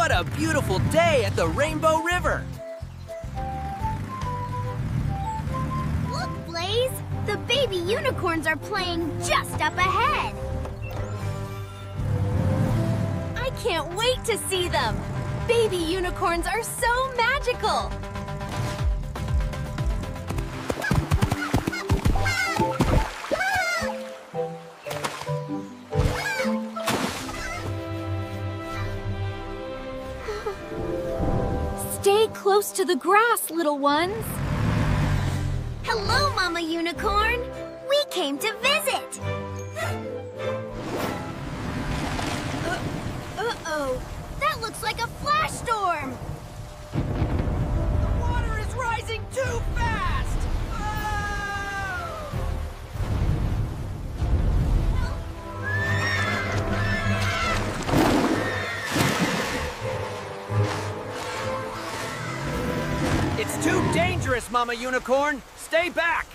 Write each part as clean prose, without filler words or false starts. What a beautiful day at the Rainbow River! Look, Blaze! The baby unicorns are playing just up ahead! I can't wait to see them! Baby unicorns are so magical! Stay close to the grass, little ones. Hello, Mama Unicorn. We came to visit. Uh-oh. That looks like a flash storm. The water is rising too fast. It's too dangerous, Mama Unicorn! Stay back!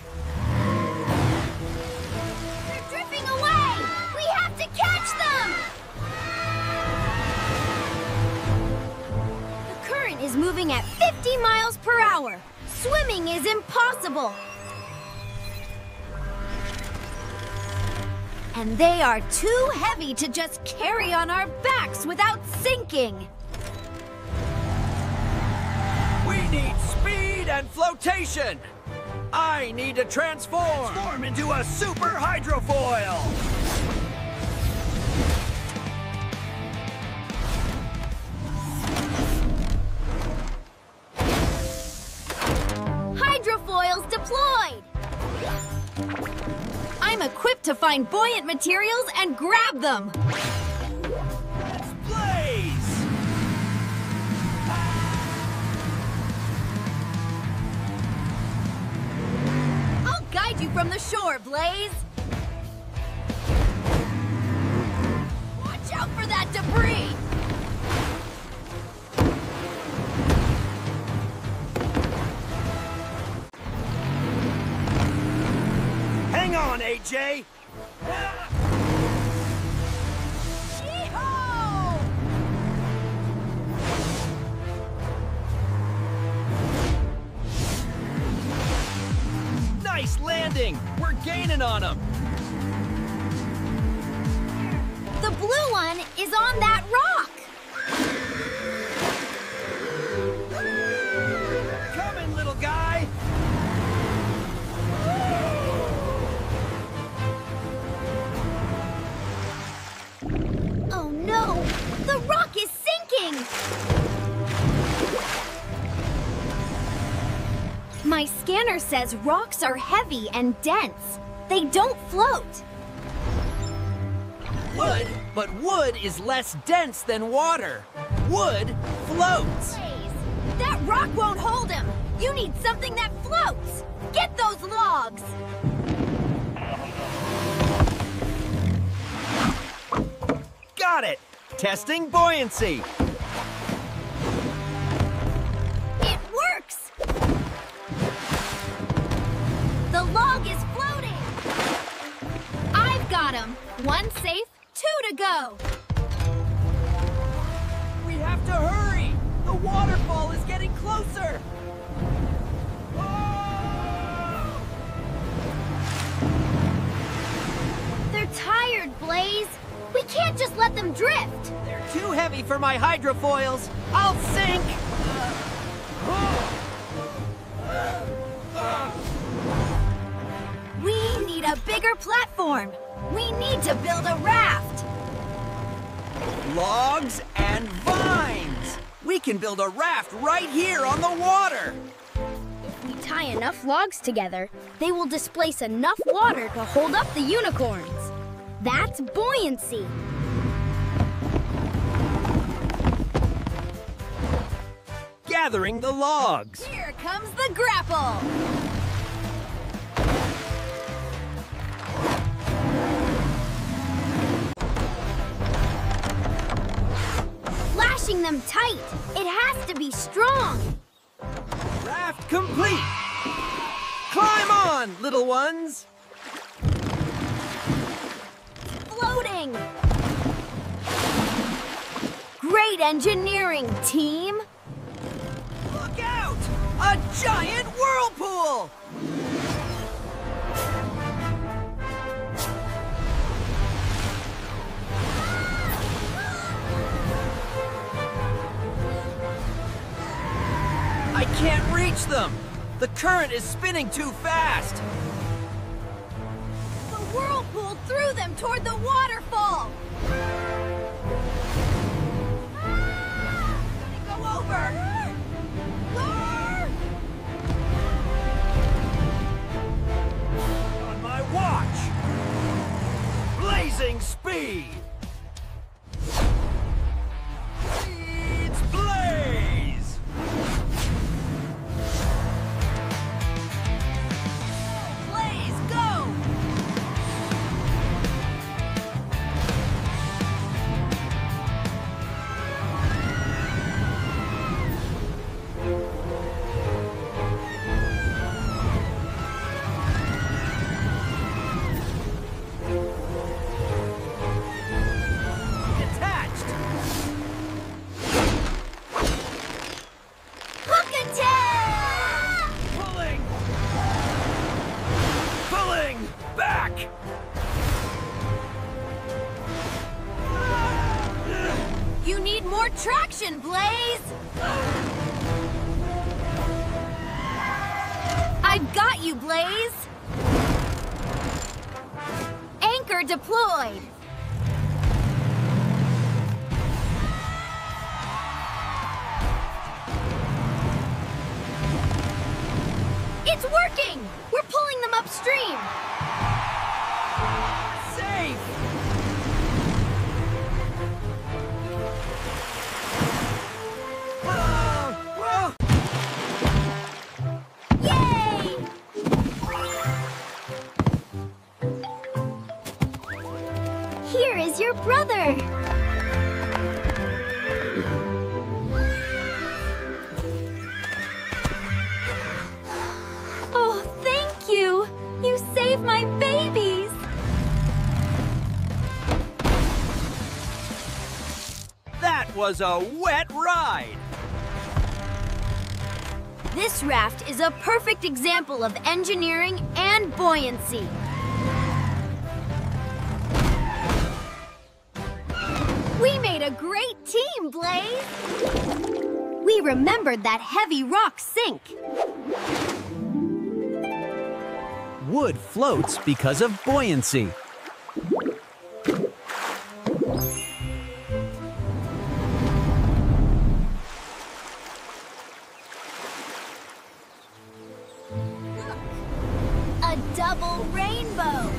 They're drifting away! We have to catch them! The current is moving at 50 miles per hour. Swimming is impossible. And they are too heavy to just carry on our backs without sinking. We need speed and flotation! I need to transform into a super hydrofoil! Hydrofoils deployed! I'm equipped to find buoyant materials and grab them! Guide you from the shore, Blaze! Watch out for that debris! Hang on, AJ! Nice landing! We're gaining on him! The blue one is on that rock! Coming, little guy! Oh no! The rock is sinking! My scanner says rocks are heavy and dense. They don't float. Wood, but wood is less dense than water. Wood floats. Blaze, that rock won't hold him. You need something that floats. Get those logs. Got it. Testing buoyancy. The log is floating! I've got him! One safe, two to go! We have to hurry! The waterfall is getting closer! Oh! They're tired, Blaze! We can't just let them drift! They're too heavy for my hydrofoils! I'll sink! We need a bigger platform. We need to build a raft. Logs and vines. We can build a raft right here on the water. If we tie enough logs together, they will displace enough water to hold up the unicorns. That's buoyancy. Gathering the logs. Here comes the grapple. Lashing them tight. It has to be strong. Raft complete. Climb on, little ones. Floating. Great. Great engineering team! Look out! A giant whirlpool! I can't reach them! The current is spinning too fast! The whirlpool threw them toward the waterfall! Ah! It's gonna go over! On my watch! Blazing speed! It's Blaze! Traction, Blaze! I've got you, Blaze! Anchor deployed! It's working! We're pulling them upstream! Your brother. Oh, thank you. You saved my babies. That was a wet ride. This raft is a perfect example of engineering and buoyancy. A great team, Blaze! We remembered that heavy rock sink. Wood floats because of buoyancy. Look! A double rainbow!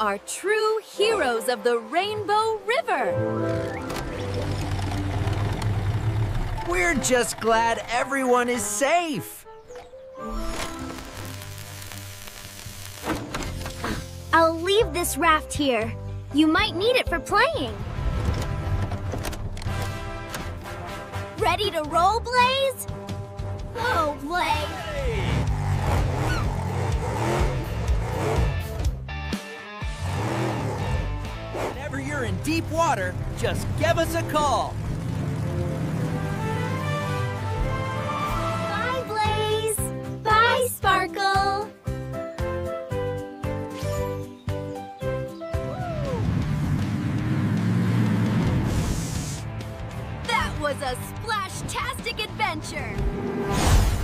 Are true heroes of the Rainbow River. We're just glad everyone is safe. I'll leave this raft here. You might need it for playing. Ready to roll, Blaze? Oh, Blaze. Whenever you're in deep water, just give us a call. Bye, Blaze. Bye, Sparkle. That was a splash-tastic adventure.